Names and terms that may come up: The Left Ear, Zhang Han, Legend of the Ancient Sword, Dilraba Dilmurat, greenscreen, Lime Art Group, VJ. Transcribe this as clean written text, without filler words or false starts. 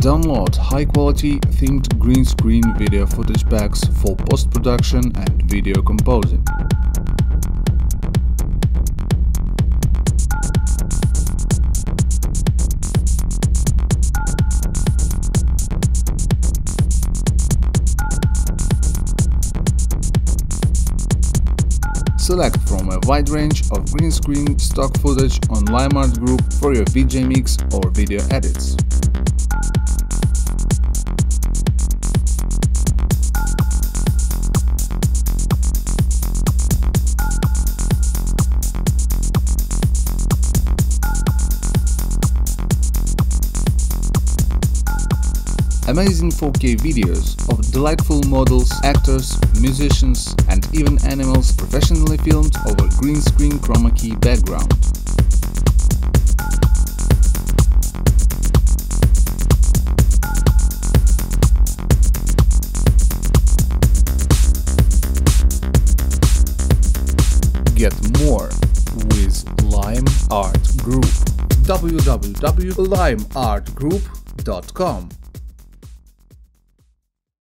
Download high-quality themed green screen video footage packs for post-production and video composing. Select from a wide range of green screen stock footage on Lime Art Group for your VJ mix or video edits. Amazing 4K videos of delightful models, actors, musicians and even animals professionally filmed over green screen chroma key background. Get more with Lime Art Group. www.limeartgroup.com